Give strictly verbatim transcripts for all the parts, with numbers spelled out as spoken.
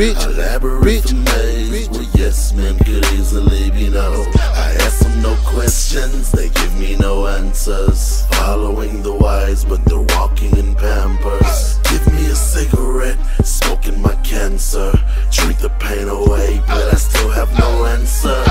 bitch, elaborate bitch, maze, bitch. Well, yes men could easily be no. I ask them no questions, they give me no answers. Following the wise, but they're walking in Pampers. Give me a cigarette, smoking my cancer. Drink the pain away, but I still have no answer.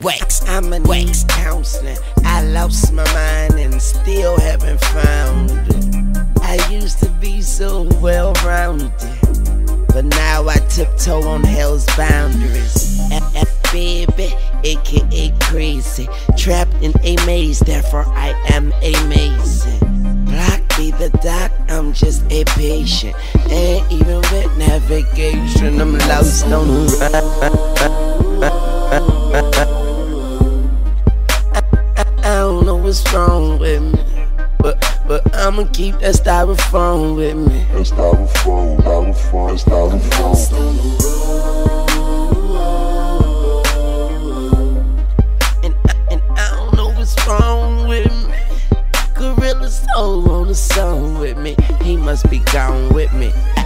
Wax, I'm a wax counselor. I lost my mind and still haven't found it. I used to be so well-rounded, but now I tiptoe on hell's boundaries. Baby, aka crazy, trapped in a maze, therefore I am amazing. Block me the doc, I'm just a patient, and even with navigation, I'm lost on the run. What's wrong with me? But but I'ma keep that styrofoam with me. That styrofoam, styrofoam, styrofoam. And I, and I don't know what's wrong with me. Gorilla Zoe on the song with me. He must be gone with me.